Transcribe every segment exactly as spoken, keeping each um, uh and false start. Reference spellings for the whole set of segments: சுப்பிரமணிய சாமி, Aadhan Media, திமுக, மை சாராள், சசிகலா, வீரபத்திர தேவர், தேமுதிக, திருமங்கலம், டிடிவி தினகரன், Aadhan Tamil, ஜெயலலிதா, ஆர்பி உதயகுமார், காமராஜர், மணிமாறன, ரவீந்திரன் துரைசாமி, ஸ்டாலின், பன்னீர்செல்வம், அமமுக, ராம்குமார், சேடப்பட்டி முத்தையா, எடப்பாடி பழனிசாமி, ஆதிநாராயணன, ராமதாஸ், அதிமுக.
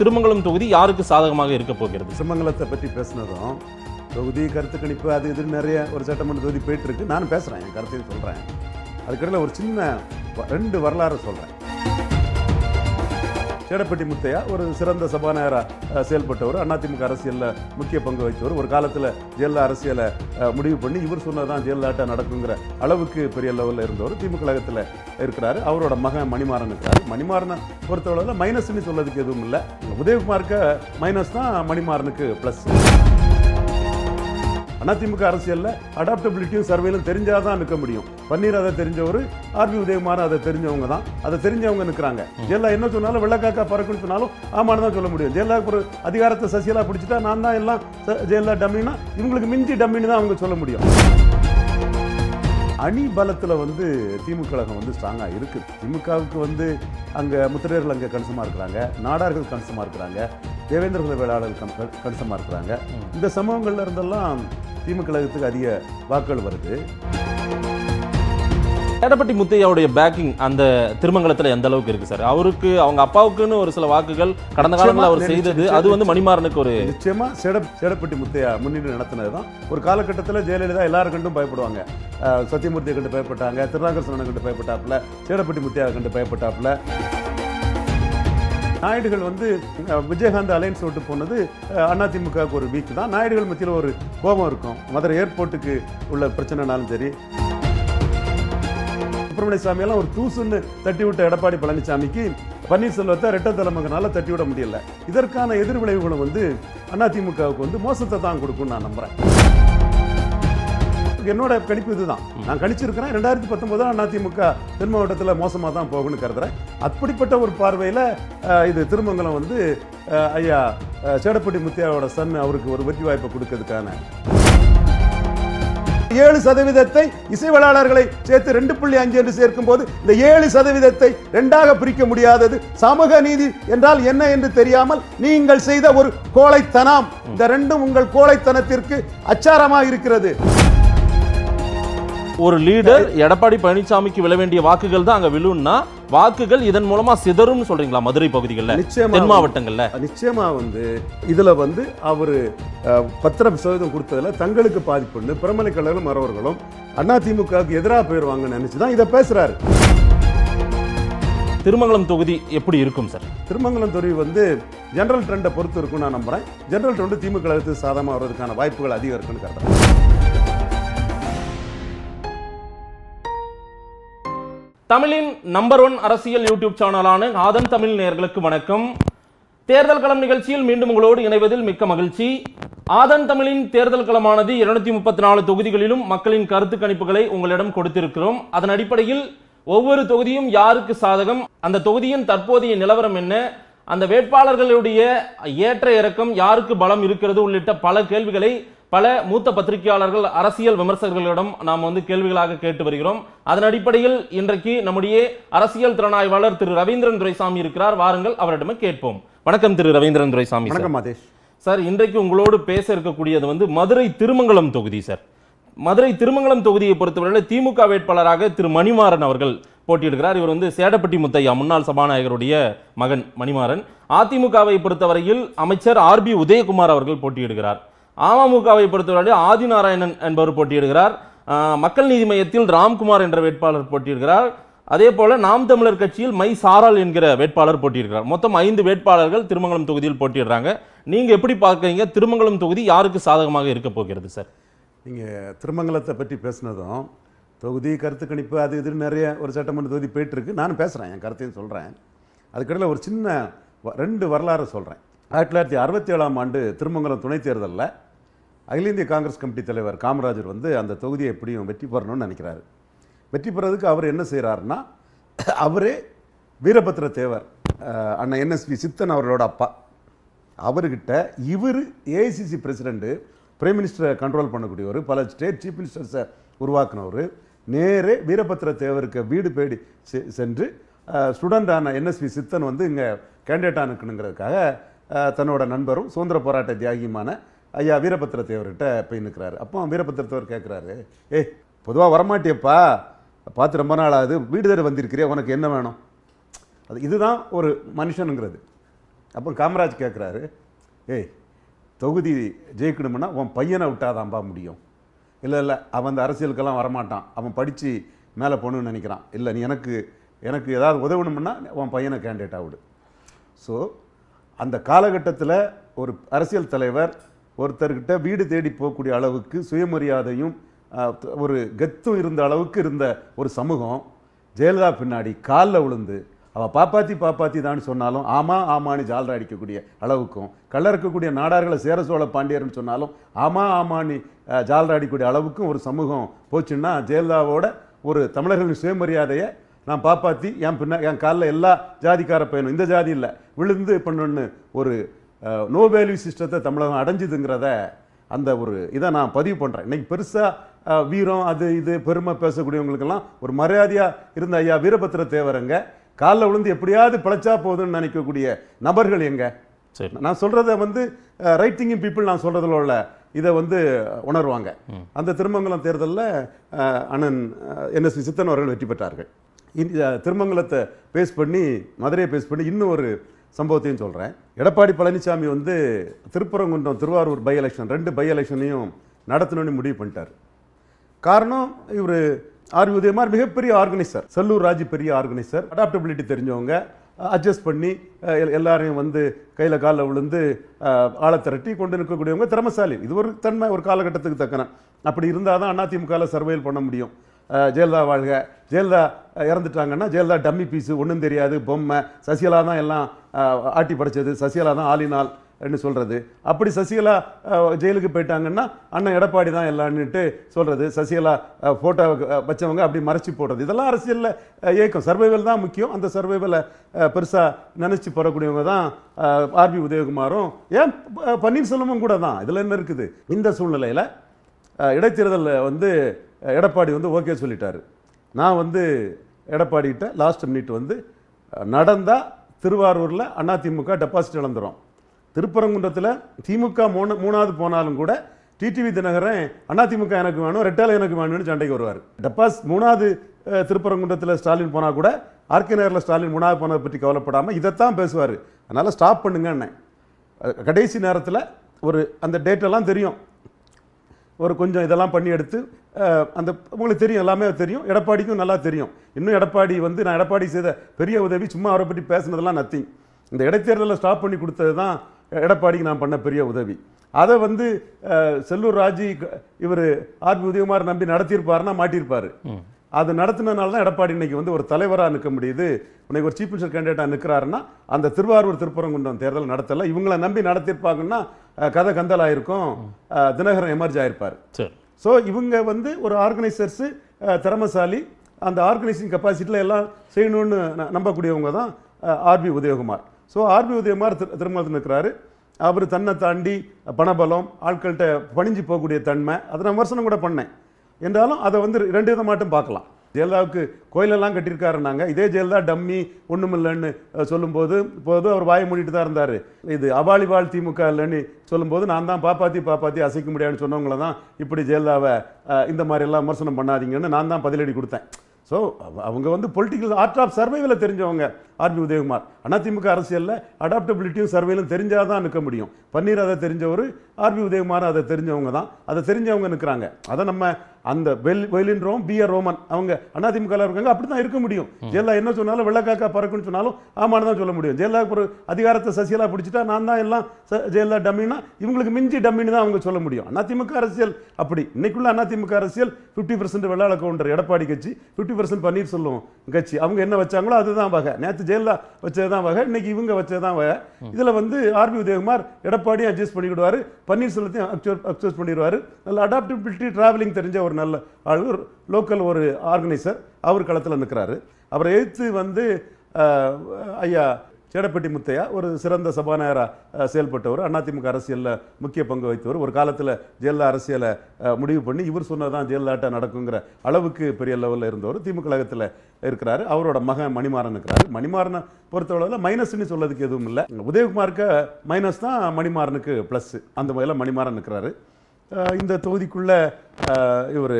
திருமங்கலம் தொகுதி யாருக்கு சாதகமாக இருக்க போகிறது? திருமங்கலத்தை பற்றி பேசினதும் தொகுதி கருத்து கணிப்பு அது இது நிறைய ஒரு சட்டமன்ற தொகுதி போயிட்டு இருக்கு. நான் பேசுகிறேன், என் கருத்தையும் சொல்கிறேன். அதுக்கடையில் ஒரு சின்ன ரெண்டு வரலாறு சொல்கிறேன். சேடப்பட்டி முத்தையா ஒரு சிறந்த சபாநாயகராக செயல்பட்டவர், அதிமுக அரசியலில் முக்கிய பங்கு வகித்தவர். ஒரு காலத்தில் ஜெயலலிதா அரசியலை முடிவு பண்ணி இவர் சொன்னதான் ஜெயலலிதா நடக்குங்கிற அளவுக்கு பெரிய லெவலில் இருந்தவர். திமுக கழகத்தில் இருக்கிறாரு, அவரோட மகன் மணிமாறன் இருக்கிறாரு. மணிமாறனை பொறுத்தவரையில் மைனஸ்ன்னு சொல்லதுக்கு எதுவும் இல்லை. உதயகுமாருக்கு மைனஸ் தான், மணிமாறனுக்கு ப்ளஸ். அதிமுக அரசியலில் அடாப்டபிலிட்டியும் சர்வேலும் தெரிஞ்சால் தான் நிற்க முடியும். பன்னீர் அதை தெரிஞ்சவர், ஆர்பி உதயகுமார் அதை தெரிஞ்சவங்க தான், அதை தெரிஞ்சவங்க நிற்கிறாங்க. ஜெயலலிதா என்ன சொன்னாலும் வெள்ளக்காக்கா பறக்குன்னு சொன்னாலும் ஆமான்னு தான் சொல்ல முடியும். ஜெயலலிதா ஒரு அதிகாரத்தை சசிகலா பிடிச்சிட்டா நான் தான் எல்லாம் ஜெயலலிதா டம்மினா, இவங்களுக்கு மிஞ்சி டம்மின்னு தான் அவங்க சொல்ல முடியும். அணி பலத்தில் வந்து திமுக கழகம் வந்து ஸ்ட்ராங்காக இருக்குது. திமுகவுக்கு வந்து அங்கே முத்திரையர்கள் அங்கே கணிசமாக இருக்கிறாங்க, நாடார்கள் கணிசமாக இருக்கிறாங்க, தேவேந்திர குல வேளாளர்கள் கணிசமாக இருக்கிறாங்க. இந்த சம்பவங்கள்ல இருந்தெல்லாம் திமுக கழகத்துக்கு அதிக வாக்குகள் வருது. எடப்பட்டி முத்தையாவுடைய பேக்கிங் அந்த திருமங்கலத்தில் எந்த அளவுக்கு இருக்கு சார்? அவருக்கு அவங்க அப்பாவுக்குன்னு ஒரு சில வாக்குகள் கடந்த காலங்களில் அவர் செய்தது, அது வந்து மணிமாறனுக்கு ஒரு நிச்சயமா செட சேடப்பட்டி முத்தையா முன்னிட்டு நடத்தினது தான். ஒரு காலகட்டத்தில் ஜெயலலிதா எல்லாரும் கண்டும் பயப்படுவாங்க. சத்தியமூர்த்தியை கண்டு பயப்பட்டாங்க, திருநாகரசனை கண்டு பயப்பட்டாப்புல, சேடப்பட்டி முத்தையாவை கண்டு பயப்பட்டாப்புல. நாயுடுகள் வந்து விஜயகாந்த் அலையன்ஸ் விட்டு போனது அதிமுகவுக்கு ஒரு வீக் தான். நாயுடுகள் மத்தியில் ஒரு கோபம் இருக்கும். மதுரை ஏர்போர்ட்டுக்கு உள்ள பிரச்சனைனாலும் சரி, சுப்பிரமணியசாமி எல்லாம் ஒரு தூசுன்னு தட்டி விட்ட எடப்பாடி பழனிசாமிக்கு பன்னீர்செல்வத்தை ரெட்ட தலைமகனால தட்டி விட முடியல. இதற்கான எதிர்விளைவுகளும் வந்து அதிமுகவுக்கு வந்து மோசத்தை தான் கொடுக்கும் நான் நம்புறேன். என்னோட கணிப்பு இதுதான், நான் கணிச்சிருக்கிறேன். ரெண்டாயிரத்தி பத்தொன்பதுல அதிமுக தென் மாவட்டத்தில் மோசமாக தான் போகும்னு கருதுறேன். அப்படிப்பட்ட ஒரு பார்வையில் இது திருமங்கலம் வந்து ஐயா சேடப்பட்டி முத்தையாவோட சன் அவருக்கு ஒரு வெற்றி வாய்ப்பை கொடுக்கறதுக்கான ஏழு சதவீதத்தை இசைவளாளர்களை சேர்த்து ரெண்டு புள்ளி அஞ்சு என்று சேர்க்கும் போது இந்த ஏழு சதவீதத்தை இரண்டாக பிரிக்க முடியாதது. சமூக நீதி என்றால் என்ன என்று தெரியாமல் நீங்கள் செய்த ஒரு கோழைத்தனம். இந்த ரெண்டும் உங்கள் கோழைத்தனத்திற்கு அச்சாரமாக இருக்கிறது. ஒரு லீடர் எடப்பாடி பழனிசாமிக்கு விழ வேண்டிய வாக்குகள் தான் அங்க விழுன்னா, வாக்குகள் இதன் மூலமா சிதறும் சொல்றீங்களா மதுரை பகுதிகளில், தென் மாவட்டங்கள்ல? நிச்சயமா வந்து இதுல வந்து அவரு பத்திர சதவீதம் கொடுத்ததுல தங்களுக்கு பாதிப்புண்டு பிரமலைக்கழகம் மறவர்களும் அதிமுகவுக்கு எதிராக போயிடுவாங்க நினைச்சுதான் இதை பேசுறாரு. திருமங்கலம் தொகுதி எப்படி இருக்கும் சார்? திருமங்கலம் தொகுதி வந்து ஜெனரல் ட்ரெண்டை பொறுத்து இருக்கும் நான் நம்புறேன். ஜெனரல் ட்ரெண்ட் திமுக கழகத்துக்கு சாதகமாக வர்றதுக்கான வாய்ப்புகள் அதிகம் இருக்குன்னு கருதுறேன். தமிழின் நம்பர் ஒன் அரசியல் யூடியூப் சேனலான ஆதன் தமிழ் நேயர்களுக்கு வணக்கம். தேர்தல் களம் நிகழ்ச்சியில் மீண்டும் உங்களோடு இணைவதில் மிக்க மகிழ்ச்சி. ஆதன் தமிழின் தேர்தல் களமானது இருநூத்தி முப்பத்தி நாலு தொகுதிகளிலும் மக்களின் கருத்து கணிப்புகளை உங்களிடம் கொடுத்திருக்கிறோம். அதன் அடிப்படையில் ஒவ்வொரு தொகுதியும் யாருக்கு சாதகம், அந்த தொகுதியின் தற்போதைய நிலவரம் என்ன, அந்த வேட்பாளர்களுடைய ஏற்ற இறக்கம், யாருக்கு பலம் இருக்கிறது உள்ளிட்ட பல கேள்விகளை பல மூத்த பத்திரிகையாளர்கள், அரசியல் விமர்சகர்களிடம் நாம் வந்து கேள்விகளாக கேட்டு வருகிறோம். அதன் அடிப்படையில் இன்றைக்கு நம்முடைய அரசியல் திறனாய்வாளர் திரு ரவீந்திரன் துரைசாமி இருக்கிறார். வாருங்கள் அவரிடமே கேட்போம். வணக்கம் திரு ரவீந்திரன் துரைசாமி. வணக்கம் மாதேஷ் சார். இன்றைக்கு உங்களோடு பேச இருக்கக்கூடியது வந்து மதுரை திருமங்கலம் தொகுதி சார். மதுரை திருமங்கலம் தொகுதியை பொறுத்தவரையில் திமுக வேட்பாளராக திரு மணிமாறன் அவர்கள் போட்டியிடுகிறார். இவர் வந்து சேடப்பட்டி முத்தையா முன்னாள் சபாநாயகருடைய மகன் மணிமாறன். அதிமுகவை பொறுத்தவரையில் அமைச்சர் ஆர் பி உதயகுமார் அவர்கள் போட்டியிடுகிறார். அமமுகவை பொறுத்தவரை ஆதிநாராயணன் என்பவர் போட்டியிடுகிறார். மக்கள் நீதி மையத்தில் ராம்குமார் என்ற வேட்பாளர் போட்டியிடுகிறார். அதே போல நாம் தமிழர் கட்சியில் மை சாரால் என்கிற வேட்பாளர் போட்டியிடுகிறார். மொத்தம் ஐந்து வேட்பாளர்கள் திருமங்கலம் தொகுதியில் போட்டியிடுறாங்க. நீங்க எப்படி பார்க்குறீங்க, திருமங்கலம் தொகுதி யாருக்கு சாதகமாக இருக்க போகிறது சார்? நீங்க திருமங்கலத்தை பற்றி பேசினதும் தொகுதி கருத்து கணிப்பு அது இது நிறைய ஒரு சட்டமன்ற தொகுதி போயிட்டு இருக்கு. நான் பேசுறேன், என் கருத்தையும் சொல்றேன். அதுக்கடையில் ஒரு சின்ன ரெண்டு வரலாறு சொல்றேன். ஆயிரத்தி தொள்ளாயிரத்தி அறுபத்தி ஏழாம் ஆண்டு திருமங்கலம் துணைத் தேர்தலில் அகில இந்திய காங்கிரஸ் கமிட்டி தலைவர் காமராஜர் வந்து அந்த தொகுதியை எப்படியும் வெற்றி பெறணும்னு நினைக்கிறாரு. வெற்றி பெறதுக்கு அவர் என்ன செய்கிறாருன்னா, அவரே வீரபத்திர தேவர் அண்ணன் என்எஸ்பி சித்தன் அவர்களோட அப்பா, அவர்கிட்ட இவர் ஏஐசிசி பிரசிடெண்ட்டு, பிரைம் மினிஸ்டரை கண்ட்ரோல் பண்ணக்கூடியவர், பல ஸ்டேட் சீஃப் மினிஸ்டர்ஸை உருவாக்குனவர், நேரே வீரபத்திர தேவருக்கு வீடு பேடி செ சென்று ஸ்டூடெண்டான என்எஸ்பி சித்தன் வந்து இங்கே கேண்டிடேட்டாக நிற்கணுங்கிறதுக்காக தன்னோட நண்பரும் சுதந்திர போராட்ட தியாகியுமான ஐயா வீரபத்திர தேவர்கிட்ட போய் நிற்கிறாரு. அப்போ வீரபத்திர தேவர் கேட்குறாரு, ஏய் பொதுவாக வரமாட்டியப்பா, பார்த்து ரொம்ப நாள் ஆகுது, வீடு தேடி வந்திருக்கிறியா, உனக்கு என்ன வேணும்? அது இதுதான் ஒரு மனுஷனுங்கிறது. அப்போ காமராஜ் கேட்குறாரு, ஏய் தொகுதி ஜெயிக்கணும்னா அவன் பையனை விட்டாதான்பா முடியும், இல்லை இல்லை அவன் அந்த அரசியலுக்கெல்லாம் வரமாட்டான், அவன் படித்து மேலே போகணுன்னு நினைக்கிறான், இல்லை நீ எனக்கு எனக்கு ஏதாவது உதவணும்னா அவன் பையனை கேண்டிடேட் ஆகுது. ஸோ அந்த காலகட்டத்தில் ஒரு அரசியல் தலைவர் ஒருத்தர்கிட்ட வீடு தேடி போகக்கூடிய அளவுக்கு சுயமரியாதையும் ஒரு கெத்தும் இருந்த அளவுக்கு இருந்த ஒரு சமூகம் ஜெயலலிதா பின்னாடி காலில் விழுந்து அவள் பாப்பாத்தி பாப்பாத்தி தான் சொன்னாலும் ஆமாம் ஆமான்னு ஜால்ரா அடிக்கக்கூடிய அளவுக்கும், கள்ளறக்கக்கூடிய நாடார்களை சேர சோழ பாண்டியர்னு சொன்னாலும் ஆமாம் ஆமான்னு ஜால்ரா அடிக்கக்கூடிய அளவுக்கும் ஒரு சமூகம் போச்சுன்னா ஜெயலலிதாவோட ஒரு தமிழர்களின் சுயமரியாதையை நான் பாப்பாத்தி என் பின்னா என் காலில் எல்லா ஜாதிக்கார பையனும் இந்த ஜாதி இல்லை விழுந்து பண்ணணுன்னு ஒரு நோபேல்யூ சிஸ்டத்தை தமிழகம் அடைஞ்சிதுங்கிறத அந்த ஒரு இதை நான் பதிவு பண்ணுறேன். இன்றைக்கி பெருசாக வீரம் அது இது பெருமை பேசக்கூடியவங்களுக்கெல்லாம் ஒரு மரியாதையாக இருந்த ஐயா வீரபத்திர தேவரங்க காலில் விழுந்து எப்படியாவது பிழைச்சா போதுன்னு நினைக்கக்கூடிய நபர்கள் எங்க? சரி, நான் சொல்கிறத வந்து ரைட் திங்கிங் பீப்புள் நான் சொல்கிறதுல உள்ள இதை வந்து உணர்வாங்க. அந்த திருமங்கலம் தேர்தலில் அண்ணன் என் எஸ் சித்தன் அவர்கள் வெற்றி பெற்றார்கள். திருமங்கலத்தை பேஸ் பண்ணி மதுரையை பேஸ் பண்ணி இன்னும் ஒரு சம்பவத்தையும் சொல்கிறேன். எடப்பாடி பழனிசாமி வந்து திருப்பரங்குன்றம் திருவாரூர் பை எலெக்ஷன் ரெண்டு பை எலெக்ஷனையும் நடத்தணும்னு முடிவு பண்ணிட்டார். காரணம், இவர் ஆர் உதயகுமார் மிகப்பெரிய ஆர்கனைசர், செல்லூர் ராஜு பெரிய ஆர்கனைசர், அடாப்டபிலிட்டி தெரிஞ்சவங்க, அட்ஜஸ்ட் பண்ணி எல்லாரையும் வந்து கையில் காலில் விழுந்து ஆளை திரட்டி கொண்டு நிற்கக்கூடியவங்க, திறமசாலி. இது ஒரு தன்மை ஒரு காலகட்டத்துக்கு தக்கன. அப்படி இருந்தால் தான் அதிமுகவில் சர்வைல் பண்ண முடியும். ஜெயலலிதா வாழ்க, ஜெயலலிதா இறந்துட்டாங்கன்னா ஜெயலலிதா டம்மி பீஸு, ஒன்றும் தெரியாது பொம்மை, சசிகலா தான் எல்லாம் ஆட்டி படைச்சது, சசிகலா தான் ஆளினால் என்று சொல்கிறது. அப்படி சசிகலா ஜெயிலுக்கு போயிட்டாங்கன்னா அண்ணன் எடப்பாடி தான் எல்லான்னுட்டு சொல்கிறது, சசிகலா ஃபோட்டோ வச்சவங்க அப்படி மறைச்சி போடுறது, இதெல்லாம் அரசியலில் இயக்கம். சர்வைவல் தான் முக்கியம். அந்த சர்வைவலை பெருசாக நினச்சி போடக்கூடியவங்க தான் ஆர்பி உதயகுமாரும் ஏன் பன்னீர்செல்வமும் கூட தான். இதில் என்ன இருக்குது? இந்த சூழ்நிலையில் இடைத்தேர்தலில் வந்து எடப்பாடி வந்து ஓகே சொல்லிட்டார். நான் வந்து எடப்பாடிகிட்ட லாஸ்ட் மினிட் வந்து நடந்தால் திருவாரூரில் அதிமுக டெபாசிட் இழந்துடும், திருப்பரங்குன்றத்தில் திமுக மூணு மூணாவது போனாலும் கூட டிடிவி தினகரன் அதிமுக எனக்கு வேணும் ரெட்டாலை எனக்கு வேணும்னு சண்டைக்கு வருவார். டெபாசிட் மூணாவது திருப்பரங்குன்றத்தில் ஸ்டாலின் போனால் கூட ஆர்கே நகரில் ஸ்டாலின் மூணாவது போனதை பற்றி கவலைப்படாமல் இதைத்தான் பேசுவார். அதனால் ஸ்டாப் பண்ணுங்கன்னு கடைசி நேரத்தில் ஒரு அந்த டேட்டெல்லாம் தெரியும், ஒரு கொஞ்சம் இதெல்லாம் பண்ணி எடுத்து அந்த உங்களுக்கு தெரியும், எல்லாமே தெரியும், எடப்பாடிக்கும் நல்லா தெரியும். இன்னும் எடப்பாடி வந்து நான் எடப்பாடி செய்த பெரிய உதவி, சும்மா அவரை பற்றி பேசுனதெல்லாம் நத்திங். இந்த இடைத்தேர்தலில் ஸ்டாப் பண்ணி கொடுத்தது தான் எடப்பாடிக்கு நான் பண்ண பெரிய உதவி. அதை வந்து செல்லூர் ராஜி இவர் ஆர்பி உதயகுமார் நம்பி நடத்தியிருப்பாருன்னா மாட்டியிருப்பார். அது நடத்தினால தான் எடப்பாடி இன்னைக்கு வந்து ஒரு தலைவராக நிற்க முடியுது. இன்னைக்கு ஒரு சீஃப் மினிஸ்டர் கேண்டிடேட்டாக நிற்கிறாருன்னா அந்த திருவாரூர் திருப்பரங்குன்றம் தேர்தல் நடத்தலை, இவங்களை நம்பி நடத்தியிருப்பாங்கன்னா கதை கந்தல் ஆகிருக்கும், தினகரன் எமர்ஜ் ஆகிருப்பார். ஸோ இவங்க வந்து ஒரு ஆர்கனைசர்ஸு, திறமசாலி, அந்த ஆர்கனைசிங் கெப்பாசிட்டியில் எல்லாம் செய்யணும்னு நம்பக்கூடியவங்க தான் ஆர்பி உதயகுமார். So ஆர்பி உதயகுமார் திரு திருமங்கலத்தில் இருக்கிறாரு. அவர் தன்னை தாண்டி பணபலம், ஆட்கள்கிட்ட பணிஞ்சு போகக்கூடிய தன்மை, அதை நான் விமர்சனம் கூட பண்ணேன். என்றாலும் அதை வந்து ரெண்டு விதமாட்டும் பார்க்கலாம். ஜெயலலிதாவுக்கு கோயிலெல்லாம் கட்டியிருக்காருனாங்க, இதே ஜெயலலிதா டம்மி ஒன்றும் இல்லைன்னு சொல்லும்போது போதும் அவர் வாயை மூடிட்டு தான் இருந்தார். இது அபாலிபால் திமுக இல்லைன்னு சொல்லும்போது நான் தான் பாப்பாத்தி பாப்பாத்தி அசைக்க முடியாதுன்னு சொன்னவங்கள தான் இப்படி ஜெயலலிதாவை இந்த மாதிரிலாம் விமர்சனம் பண்ணாதீங்கன்னு நான் தான் பதிலடி கொடுத்தேன். ஸோ அவங்க வந்து பொலிட்டிக்கல் ஆர்ட் ஆஃப் சர்வைவில் தெரிஞ்சவங்க ஆர்பி உதயகுமார். அதிமுக அரசியலில் அடாப்டபிலிட்டியும் சர்வைலும் தெரிஞ்சால் தான் நிற்க முடியும். பன்னீர் அதை தெரிஞ்சவர், ஆர்பி உதயகுமார் அதை தெரிஞ்சவங்க தான், அதை தெரிஞ்சவங்க நிற்கிறாங்க. அதை நம்ம அந்த வெல் வெயிலின்றோம் பி ஆர் ரோமன் அவங்க அதிமுகவில் இருக்காங்க, அப்படி தான் இருக்க முடியும். ஜெயலலிதா என்ன சொன்னாலும் வெள்ளக்காக்கா பறக்குன்னு சொன்னாலும் ஆமான்னு தான் சொல்ல முடியும். ஜெயலலிதாவுக்கு ஒரு அதிகாரத்தை சசிகலா பிடிச்சிட்டா நான் தான் எல்லாம் ஜெயலலிதா டம்மின்னா இவங்களுக்கு மிஞ்சி டம்மின்னு தான் அவங்க சொல்ல முடியும். அதிமுக அரசியல் அப்படி. இன்னைக்குள்ள அதிமுக அரசியல் ஃபிஃப்டி பர்சன்ட் வெள்ளாள கவுண்டர் எடப்பாடி கட்சி, ஃபிஃப்டி பர்சன்ட் பன்னீர்செல்வம் கட்சி. அவங்க என்ன வச்சாங்களோ அதுதான் வகை. நேற்று ஜெயலலிதா வச்சதுதான் வகை, இன்னைக்கு இவங்க வச்சதுதான் வகை. இதில் வந்து ஆர்பி உதயகுமார் எடப்பாடியும் அட்ஜஸ்ட் பண்ணிக்கிடுவார், பன்னீர்செல்வத்தையும் அட்ஜஸ்ட் பண்ணிடுவார். நல்ல அடாப்டபிலிட்டி, டிராவலிங் தெரிஞ்ச ஒரு நல்ல ஆள், ஒரு லோக்கல், ஒரு ஆர்கனைசர். அவர் களத்தில் நிற்கிறாரு. அவரை எதிர்த்து வந்து ஐயா சேடப்பட்டி முத்தையா ஒரு சிறந்த சபாநாயகராக செயல்பட்டவர், அதிமுக அரசியலில் முக்கிய பங்கு வகித்தவர். ஒரு காலத்தில் ஜெயலலிதா அரசியலை முடிவு பண்ணி இவர் சொன்னதான் ஜெயலலிதாட்ட நடக்குங்கிற அளவுக்கு பெரிய லெவலில் இருந்தவர். திமுக கழகத்தில் இருக்கிறாரு. அவரோட மகன் மணிமாறன் இருக்கிறாரு. மணிமாறனை பொறுத்தளவில் மைனஸ்ன்னு சொல்லதுக்கு எதுவும் இல்லை. உதயகுமாருக்கு மைனஸ் தான், மணிமாறனுக்கு ப்ளஸ். அந்த வகையில் மணிமாறன் இருக்கிறாரு. இந்த தொகுதிக்குள்ளே இவர்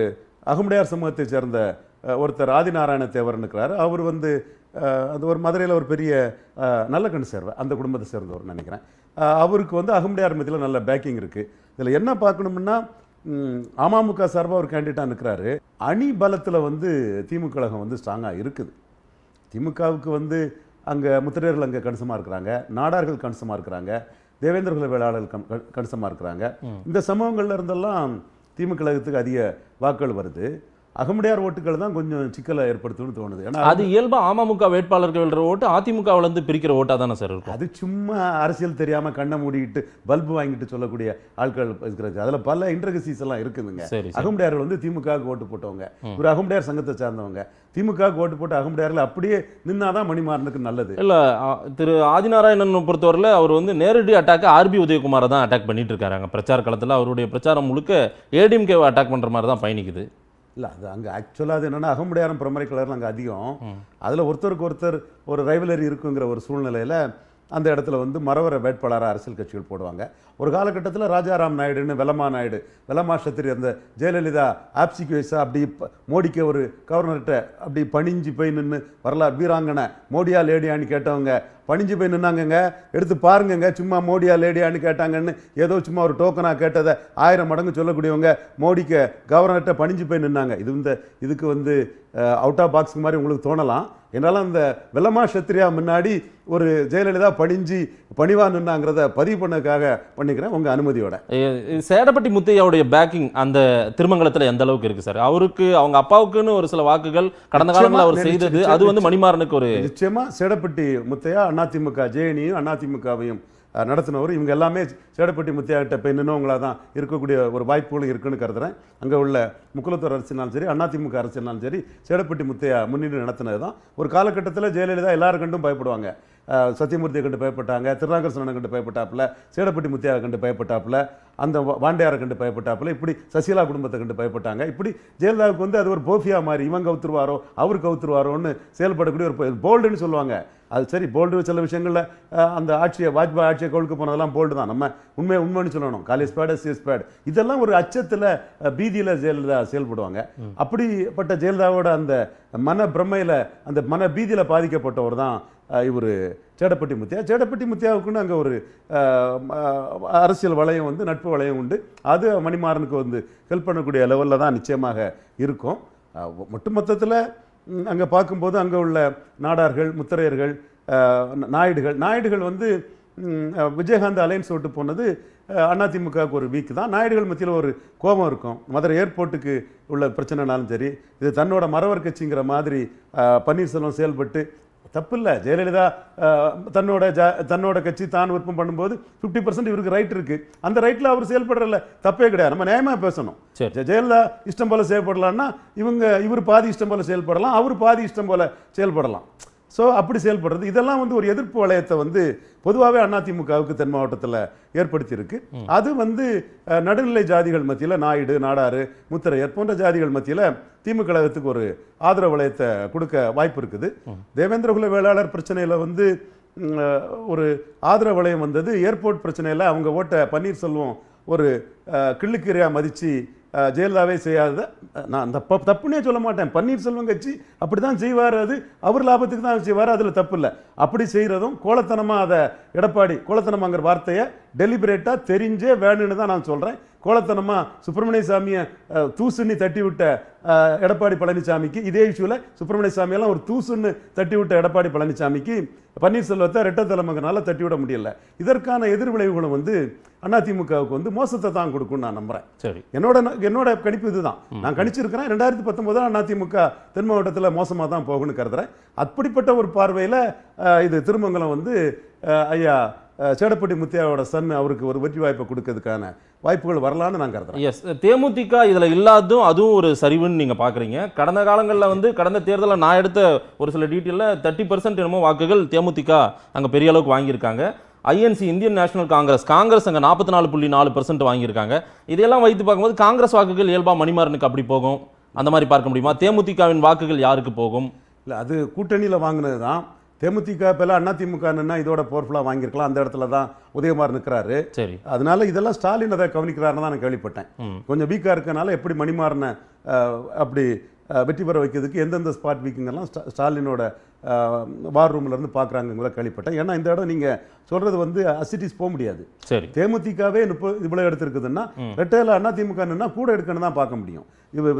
அகமுடையார் சமூகத்தை சேர்ந்த ஒருத்தர் ஆதிநாராயண தேவர் இருக்கிறார். அவர் வந்து அது ஒரு மதுரையில் ஒரு பெரிய நல்லக்கண்ணு சேர்வர், அந்த குடும்பத்தை சேர்ந்தவர் நினைக்கிறேன். அவருக்கு வந்து அகமுடையார் மத்தியில் நல்ல பேக்கிங் இருக்குது. இதில் என்ன பார்க்கணும்னா அமமுக சார்பாக ஒரு கேண்டிடேட்டாக இருக்கிறாரு. அணி பலத்தில் வந்து திமுக கழகம் வந்து ஸ்ட்ராங்காக இருக்குது. திமுகவுக்கு வந்து அங்கே முத்திரையர்கள் அங்கே கணிசமாக இருக்கிறாங்க, நாடார்கள் கணிசமாக இருக்கிறாங்க, தேவேந்திரகுல வேளாளர்கள் கம் கணிசமாக இருக்கிறாங்க. இந்த சமூகங்கள்ல இருந்தெல்லாம் திமுக கழகத்துக்கு அதிக வாக்குகள் வருது. அகமுடையார் ஓட்டுகள் தான் கொஞ்சம் சிக்கலை ஏற்படுத்தும்னு தோணுது. ஏன்னா அது இயல்பாக அமமுக வேட்பாளர்கள் விழுற ஓட்டு அதிமுகவிலேருந்து பிரிக்கிற ஓட்டாக தானே சார் இருக்கும். அது சும்மா அரசியல் தெரியாமல் கண்ணை மூடிக்கிட்டு பல்பு வாங்கிட்டு சொல்லக்கூடிய ஆட்கள் இருக்கிறது. அதில் பல இன்ட்ரகசிஸ் எல்லாம் இருக்குதுங்க. அகமுடையார்கள் வந்து திமுகவுக்கு ஓட்டு போட்டவங்க, ஒரு அகமுடையார் சங்கத்தை சார்ந்தவங்க, திமுகவுக்கு ஓட்டு போட்டு அகமுடையார்கள் அப்படியே நின்னாதான் மணிமாறனுக்கு நல்லது இல்லை. திரு ஆதிநாராயணன் பொறுத்தவரையில் அவர் வந்து நேரடி அட்டாக் ஆர்பி உதயகுமாரை தான் அட்டாக் பண்ணிட்டு இருக்காங்க பிரச்சார காலத்தில். அவருடைய பிரச்சாரம் முழுக்க ஏடிஎம்கேவை அட்டாக் பண்ணுற மாதிரி தான் பயணிக்குது. இல்லை அது அங்கே ஆக்சுவலாக அது என்னென்னா அகமுடையாரம் பிரமரை கலரில் அங்கே அதிகம். அதில் ஒருத்தருக்கு ஒருத்தர் ஒரு ரைவலரி இருக்குங்கிற ஒரு சூழ்நிலையில் அந்த இடத்துல வந்து மரவர வேட்பாளராக அரசியல் கட்சிகள் போடுவாங்க. ஒரு காலகட்டத்தில் ராஜாராம் நாயுடுன்னு வெலமா நாயுடு வெலமா சத்திரி அந்த ஜெயலலிதா ஆப்சிக்கு வயசாக அப்படி மோடிக்கு ஒரு கவர்னர்கிட்ட அப்படி பணிஞ்சு போய் நின்று வரலாறு வீராங்கனை மோடியா லேடியான்னு கேட்டவங்க பணிஞ்சு போய் நின்னாங்கங்க. எடுத்து பாருங்கங்க, சும்மா மோடியா லேடியான்னு கேட்டாங்கன்னு ஏதோ சும்மா ஒரு டோக்கனாக கேட்டதை ஆயிரம் மடங்கு சொல்லக்கூடியவங்க மோடிக்கு கவர்னர்கிட்ட பணிஞ்சு போய் நின்னாங்க. இது இந்த இதுக்கு வந்து அவுட் ஆஃப் பாக்ஸ் மாதிரி உங்களுக்கு தோணலாம். என்னால் அந்த வெல்லமா சத்திரியா முன்னாடி ஒரு ஜெயலலிதா பணிஞ்சு பணிவாக நின்னாங்கிறத பதிவு பண்ணதுக்காக பண்ணிக்கிறேன் உங்கள் அனுமதியோட. சேடப்பட்டி முத்தையாவுடைய பேக்கிங் அந்த திருமங்கலத்தில் எந்த அளவுக்கு இருக்குது சார்? அவருக்கு அவங்க அப்பாவுக்குன்னு ஒரு சில வாக்குகள் கடந்த காலங்களில் அவர் செய்தது அது வந்து மணிமாறனுக்கு ஒரு நிச்சயமாக. சேடப்பட்டி முத்தையா அதிமுக ஜேஎனியும் அதிமுகவையும் நடத்தினவர். இவங்க எல்லாமே சேடப்பட்டி முத்தியாகிட்ட போய் நின்னவங்களாக தான் இருக்கக்கூடிய ஒரு வாய்ப்புகளும் இருக்குன்னு கருதுறேன். அங்கே உள்ள முக்குலத்தூர் அரசினாலும் சரி அதிமுக அரசினாலும் சரி சேடப்பட்டி முத்தையா முன்னிட்டு நடத்தினது தான். ஒரு காலகட்டத்தில் ஜெயலலிதா எல்லாரும் கண்டும் பயப்படுவாங்க. சத்தியமூர்த்தியை கண்டு பயப்பட்டாங்க, திருநாகரசனை கண்டு பயப்பட்டாப்புல, சேடப்பட்டி முத்தியாவை கண்டு பயப்பட்டாப்புல, அந்த வாண்டையாரை கண்டு பயப்பட்டாப்புல, இப்படி சசிகலா குடும்பத்தை கண்டு பயப்பட்டாங்க. இப்படி ஜெயலலிதாவுக்கு வந்து அது ஒரு போஃபியா மாதிரி இவங்க கவுத்துருவாரோ அவர் கவுத்துருவாரோன்னு செயல்படக்கூடிய ஒரு போல்டுன்னு சொல்லுவாங்க. அது சரி, போல்டு சில விஷயங்களில் அந்த ஆட்சியை வாஜ்பாய் ஆட்சியை கவுழ்க்க போனதெல்லாம் போல்டு தான். நம்ம உண்மையை உண்மைன்னு சொல்லணும். காலேஜ் பேடு சிஎஸ் பேடு இதெல்லாம் ஒரு அச்சத்தில் பீதியில் ஜெயலலிதா செயல்படுவாங்க. அப்படிப்பட்ட ஜெயலலிதாவோட அந்த மன பிரமையில் அந்த மன பீதியில் பாதிக்கப்பட்டவர் தான் இவர் சேடப்பட்டி முத்தியா. சேடப்பட்டி முத்தியாவுக்குன்னு அங்கே ஒரு அரசியல் வளையம் வந்து நட்பு வளையம் உண்டு. அது மணிமாறனுக்கு வந்து ஹெல்ப் பண்ணக்கூடிய லெவலில் தான் நிச்சயமாக இருக்கும். மொட்டு மொத்தத்தில் அங்கே பார்க்கும்போது அங்கே உள்ள நாடார்கள், முத்திரையர்கள், நாயுடுகள் நாயுடுகள் வந்து விஜயகாந்த் அலையன்ஸ் விட்டு போனது அதிமுகவுக்கு ஒரு வீக் தான். நாயுடுகள் மத்தியில் ஒரு கோபம் இருக்கும். மதுரை ஏர்போர்ட்டுக்கு உள்ள பிரச்சனைனாலும் சரி இது தன்னோட மறவர் கட்சிங்கிற மாதிரி பன்னீர்செல்வம் செயல்பட்டு தப்பு இல்லை. ஜெயலலிதா தன்னோட ஜ தன்னோட கட்சி தான் விருப்பம் பண்ணும்போது ஃபிஃப்டி பர்சன்ட் இவருக்கு ரைட் இருக்குது. அந்த ரைட்டில் அவர் செயல்படுறதில்ல, தப்பே கிடையாது. நம்ம நியாயமாக பேசணும். ஜெயலலிதா இஷ்டம் போல் செயல்படலான்னா இவங்க இவர் பாதி இஷ்டம் போல் செயல்படலாம், அவர் பாதி இஷ்டம் போல் செயல்படலாம். ஸோ அப்படி செயல்படுறது இதெல்லாம் வந்து ஒரு எதிர்ப்பு வளையத்தை வந்து பொதுவாகவே அதிமுகவுக்கு தென் மாவட்டத்தில் ஏற்படுத்தியிருக்கு. அது வந்து நடுநிலை ஜாதிகள் மத்தியில் நாயுடு, நாடாறு, முத்திரையர் போன்ற ஜாதிகள் மத்தியில் திமுக கழகத்துக்கு ஒரு ஆதரவு வளையத்தை கொடுக்க வாய்ப்பு இருக்குது. தேவேந்திரகுல வேளாளர் பிரச்சனையில் வந்து ஒரு ஆதரவு வளையம் வந்தது. ஏர்போர்ட் பிரச்சனையில் அவங்க ஓட்ட பன்னீர்செல்வம் ஒரு கிள்ளுக்கீரையாக மதித்து ஜெயலலிதாவே செய்யாத நான் தப்பு தப்புன்னே சொல்ல மாட்டேன். பன்னீர்செல்வம் கட்சி அப்படி தான் செய்வார். அது அவர் லாபத்துக்கு தான் செய்வார், அதில் தப்பு இல்லை. அப்படி செய்கிறதும் கோலத்தனமாக அதை எடப்பாடி கோலத்தனமாங்கிற வார்த்தையை டெலிபரேட்டாக தெரிஞ்சே வேணும்னு தான் நான் சொல்கிறேன். கோலத்தனமாக சுப்பிரமணிய சாமியை தூசுன்னு தட்டி விட்ட எடப்பாடி பழனிசாமிக்கு, இதே இஷ்யூவில் சுப்பிரமணிய சாமியெல்லாம் ஒரு தூசுன்னு தட்டி விட்ட எடப்பாடி பழனிசாமிக்கு பன்னீர்செல்வத்தை ரெட்டத்தலைமைங்கனால தட்டி விட முடியல. இதற்கான எதிர்விளைவுகளும் வந்து அதிமுகவுக்கு வந்து மோசத்தை தான் கொடுக்கும்னு நான் நம்புகிறேன். சரி, என்னோட என்னோட கணிப்பு இதுதான். நான் கணிச்சிருக்கிறேன் ரெண்டாயிரத்தி பத்தொம்போதில் அதிமுக தென் மாவட்டத்தில் மோசமாக தான் போகும்னு கருதுறேன். அப்படிப்பட்ட ஒரு பார்வையில் இது திருமங்கலம் வந்து ஐயா சேடப்பட்டி முத்தியாவோட சன் அவருக்கு ஒரு வெற்றி வாய்ப்பை கொடுக்கறதுக்கான வாய்ப்புகள் வரலான்னு நான் கருதுறேன். எஸ், தேமுதிக இதில் இல்லாததும் அதுவும் ஒரு சரிவுன்னு நீங்கள் பார்க்குறீங்க. கடந்த காலங்களில் வந்து கடந்த தேர்தலில் நான் எடுத்த ஒரு சில டீட்டெயிலில் தேர்ட்டி பர்சன்ட் என்னமோ வாக்குகள் தேமுதிக அங்கே பெரிய அளவுக்கு வாங்கியிருக்காங்க. INC Indian national Congress Congress அங்கே நாற்பத்தி நாலு புள்ளி நாலு பர்சன்ட் வாங்கியிருக்காங்க. இதெல்லாம் வைத்து பார்க்கும்போது காங்கிரஸ் வாக்குகள் இயல்பாக மணிமாறனுக்கு அப்படி போகும் அந்த மாதிரி பார்க்க முடியுமா? தேமுதிகவின் வாக்குகள் யாருக்கு போகும்? இல்லை, அது கூட்டணியில் வாங்கினது தான். தேமுதிக பேல அதிமுகன்னா இதோட பவர்ஃபுல்லாக வாங்கியிருக்கலாம். அந்த இடத்துல தான் உதயகுமார் நிற்கிறாரு. சரி, அதனால இதெல்லாம் ஸ்டாலின் அதை கவனிக்கிறாருன்னு தான் நான் கேள்விப்பட்டேன். கொஞ்சம் வீக்காக இருக்கனால எப்படி மணிமாறனை அப்படி வெற்றி பெற வைக்கிறதுக்கு எந்தெந்த ஸ்பாட் வீக்கிங் எல்லாம் ஸ்டாலினோட வார் ரூம்ல இருந்து பார்க்கறாங்கங்கற கேள்விப்பட்டேன். ஏன்னா இந்த இடம் நீங்க சொல்றது வந்து அசிட்டிஸ் போக முடியாது. தேமுதிகாவே இவ்வளவு எடுத்துருக்குதுன்னா ரெட்டேல அண்ணா திமுகன்னா கூட எடுக்கணும் தான் பார்க்க முடியும்.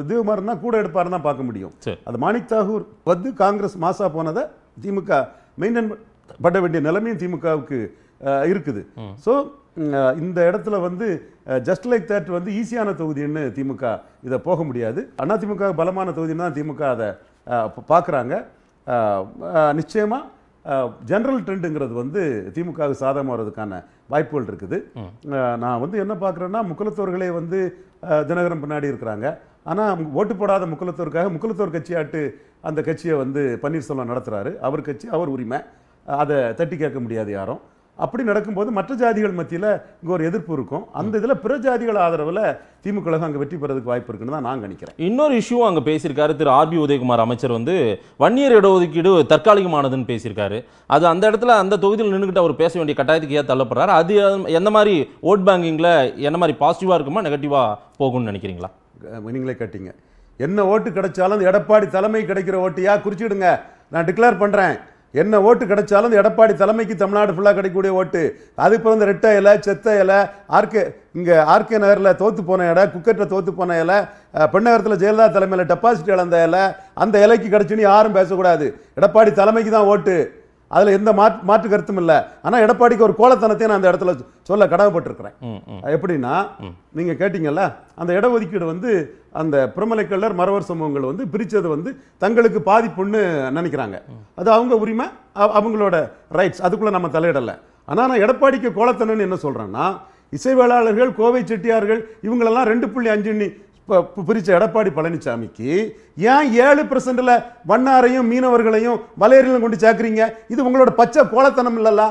இதுமாரினா கூட எடுப்பாரு தான் பார்க்க முடியும். அது மாணிக் தாகூர் வந்து காங்கிரஸ் மாசா போனதை திமுக மெயின்டைன் பண்ண வேண்டிய நிலைமையும் திமுகவுக்கு இருக்குது. ஸோ இந்த இடத்துல வந்து ஜஸ்ட் லைக் தட் வந்து ஈஸியான தொகுதின்னு திமுக இதை போக முடியாது. அண்ணா திமுக பலமான தொகுதின்னு தான் திமுக அதை பார்க்குறாங்க. நிச்சயமாக ஜெனரல் ட்ரெண்டுங்கிறது வந்து திமுகவுக்கு சாதகமாக வர்றதுக்கான வாய்ப்புகள் இருக்குது. நான் வந்து என்ன பார்க்குறேன்னா முக்குலத்தோர்களே வந்து தினகரன் பின்னாடி இருக்கிறாங்க. ஆனால் ஓட்டு போடாத முக்குலத்தோருக்காக முக்குலத்தோர் கட்சியாட்டு அந்த கட்சியை வந்து பன்னீர்செல்வம் நடத்துகிறாரு. அவர் கட்சி அவர் உரிமை, அதை தட்டி கேட்க முடியாது யாரும். அப்படி நடக்கும்போது மற்ற ஜாதிகள் மத்தியில் இங்கே ஒரு எதிர்ப்பு இருக்கும். அந்த இதில் பிற ஜாதிகள் ஆதரவில் திமுக அங்கே வெற்றி பெறதுக்கு வாய்ப்பு இருக்குன்னு தான் நான் நினைக்கிறேன். இன்னொரு இஷ்யூ அங்கே பேசியிருக்காரு திரு ஆர்பி உதயகுமார் அமைச்சர். வந்து வன்னியர் இடஒதுக்கீடு தற்காலிகமானதுன்னு பேசியிருக்காரு. அது அந்த இடத்துல அந்த தொகுதியில் நின்றுக்கிட்டு அவர் பேச வேண்டிய கட்டாயத்துக்கு ஏன் தள்ளப்படுறாரு? அது எந்த மாதிரி ஓட் பேங்கிங்கில் என்ன மாதிரி பாசிட்டிவாக இருக்குமா நெகட்டிவாக போகும்னு நினைக்கிறீங்களா? நீங்களே கேட்டீங்க. என்ன ஓட்டு கிடைச்சாலும் எடப்பாடி தலைமை கிடைக்கிற ஓட்டையா குறிச்சிடுங்க. நான் டிக்ளேர் பண்ணுறேன், என்ன ஓட்டு கிடைச்சாலும் எடப்பாடி தலைமைக்கு தமிழ்நாடு ஃபுல்லாக கிடைக்கக்கூடிய ஓட்டு. அதுக்கு பிறந்த ரெட்டை இலை, செத்த இலை, ஆர்கே இங்கே ஆர்கே நகரில் தோற்று போன இலை, குக்கட்டில் தோற்று போன இலை, பெண்ணகரத்தில் ஜெயலலிதா தலைமையில் டெபாசிட் இழந்த இலை, அந்த இலைக்கு கிடைச்சுன்னு யாரும் பேசக்கூடாது. எடப்பாடி தலைமைக்கு தான் ஓட்டு. அதில் எந்த மாற்று மாற்று கருத்தும் இல்லை. ஆனால் எடப்பாடிக்கு ஒரு கோலத்தனத்தையும் நான் அந்த இடத்துல சொல்ல கடமைப்பட்டிருக்கிறேன். எப்படின்னா நீங்கள் கேட்டீங்கல்ல, அந்த இடஒதுக்கீடு வந்து அந்த பிரமலைக்கல்லர் மறவர் சமூகங்கள் வந்து பிரித்தது வந்து தங்களுக்கு பாதிப்புன்னு நினைக்கிறாங்க. அது அவங்க உரிமை, அவங்களோட ரைட்ஸ், அதுக்குள்ளே நம்ம தலையிடலை. ஆனால் நான் எடப்பாடிக்கு கோலத்தனன்னு என்ன சொல்கிறேன்னா, இசைவேளாளர்கள், கோவை செட்டியார்கள் இவங்களெல்லாம் ரெண்டு புள்ளி அஞ்சுன்னு பிரித்த எடப்பாடி பழனிசாமிக்கு ஏன் ஏழு பெர்சென்ட்ல வண்ணாரையும் மீனவர்களையும் வலையறிலும் கொண்டு சேர்க்குறீங்க? இது உங்களோட பச்சை கோலத்தனம் இல்லல்லா?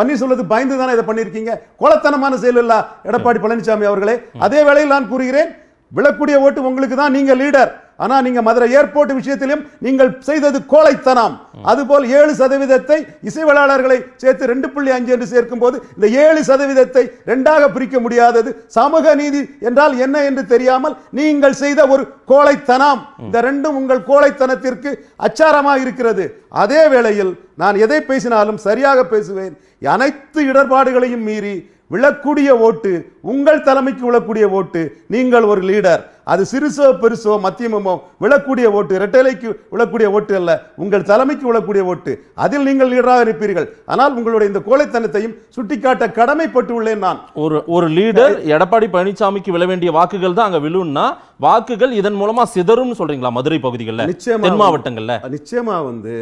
பன்னீர்செல்வத்து பயந்து தானே இதை பண்ணியிருக்கீங்க. கோலத்தனமான செயல் இல்ல எடப்பாடி பழனிசாமி அவர்களே. அதே வேளையில் நான் கூறுகிறேன், விழக்கூடிய ஓட்டு உங்களுக்கு தான், நீங்க லீடர். ஆனா நீங்க மதுரை ஏர்போர்ட் விஷயத்திலும் நீங்கள் செய்தது கோலைத்தனம். அதுபோல் ஏழு சதவீதத்தை இசைவேளாளர்களை சேர்த்து ரெண்டு புள்ளி அஞ்சு என்று சேர்க்கும் போது இந்த ஏழு சதவீதத்தை ரெண்டாக பிரிக்க முடியாதது சமூக நீதி என்றால் என்ன என்று தெரியாமல் நீங்கள் செய்த ஒரு கோலைத்தனம். இந்த ரெண்டும் உங்கள் கோலைத்தனத்திற்கு அச்சாரமாக இருக்கிறது. அதே வேளையில் நான் எதை பேசினாலும் சரியாக பேசுவேன். அனைத்து இடர்பாடுகளையும் மீறி விழக்கூடிய ஓட்டு உங்கள் தலைமைக்கு விழக்கூடிய ஓட்டு. நீங்கள் ஒரு லீடர். அது சிறுசோ பெருசோ மத்தியமோ விழக்கூடிய ஓட்டு இரட்டைலைக்கு விழக்கூடிய ஓட்டு அல்ல, உங்கள் தலைமைக்கு விழக்கூடிய ஓட்டு. அதில் நீங்கள் லீடராக இருப்பீர்கள். ஆனால் உங்களுடைய இந்த கோழைத்தனத்தையும் சுட்டிக்காட்ட கடமைப்பட்டு உள்ளேன் நான். ஒரு ஒரு லீடர் எடப்பாடி பழனிசாமிக்கு விழ வேண்டிய வாக்குகள் தான் அங்கே விழுன்னா வாக்குகள் இதன் மூலமா சிதறும்னு சொல்றீங்களா? மதுரை பகுதிகளில் நிச்சயமா, மாவட்டங்கள்ல நிச்சயமா வந்து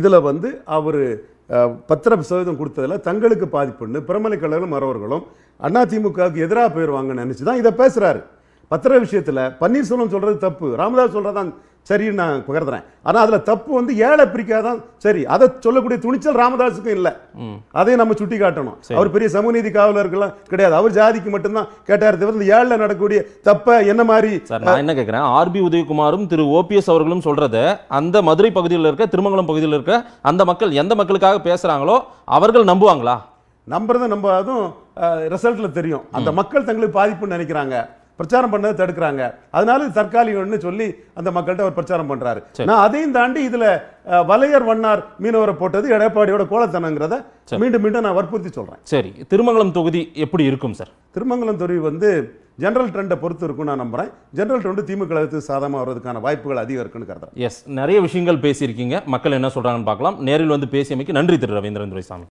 இதுல வந்து அவரு பத்திர சதவீதம் கொடுத்ததில் தங்களுக்கு பாதிப்புன்னு பிரமலைக்கழகம் மறவர்களும் அதிமுகவுக்கு எதிராக போயிடுவாங்கன்னு நினச்சி தான் இதை பேசுகிறாரு. பத்திர விஷயத்தில் பன்னீர்செல்வம் சொல்கிறது தப்பு, ராமதாஸ் சொல்கிறதான் சரின்னு நான் கருதுறேன். ஆனால் அதில் தப்பு வந்து ஏழை பிரிக்காதான் சரி. அதை சொல்லக்கூடிய துணிச்சல் ராமதாஸுக்கும் இல்லை. அதையும் நம்ம சுட்டி காட்டணும். அவர் பெரிய சமூக நீதி காவலர்கள்லாம் கிடையாது. அவர் ஜாதிக்கு மட்டும்தான் கேட்டார் தவிர ஏழில் நடக்கக்கூடிய தப்ப என்ன மாதிரி நான் என்ன கேட்குறேன். ஆர்பி உதயகுமாரும் திரு ஓபிஎஸ் அவர்களும் சொல்றத அந்த மதுரை பகுதியில் இருக்க, திருமங்கலம் பகுதியில் இருக்க அந்த மக்கள் எந்த மக்களுக்காக பேசுறாங்களோ அவர்கள் நம்புவாங்களா? நம்புறத நம்ம அதுவும் ரிசல்ட்ல தெரியும். அந்த மக்கள் தங்களுக்கு பாதிப்புன்னு நினைக்கிறாங்க, பிரச்சாரம் பண்ணதை தடுக்கிறாங்க. அதனால தற்காலிகம்னு சொல்லி அந்த மக்கள்கிட்ட அவர் பிரச்சாரம் பண்றாரு. நான் அதையும் தாண்டி இதுல வலையர் வண்ணார் மீனவரை போட்டது எடப்பாடியோட கோலத்தனங்கிறத மீண்டும் மீண்டும் நான் வற்புறுத்தி சொல்றேன். சரி, திருமங்கலம் தொகுதி எப்படி இருக்கும் சார்? திருமங்கலம் தொகுதி வந்து ஜெனரல் ட்ரெண்டை பொறுத்து இருக்கும் நான் நம்புறேன். ஜெனரல் ட்ரெண்டு திமுக சாதமாக வர்றதுக்கான வாய்ப்புகள் அதிகம் இருக்குன்னு கருதுறேன். எஸ், நிறைய விஷயங்கள் பேசியிருக்கீங்க. மக்கள் என்ன சொல்றாங்கன்னு பார்க்கலாம். நேரில் வந்து பேசியமைக்கு நன்றி திரு ரவீந்திரன் துரைசாமி.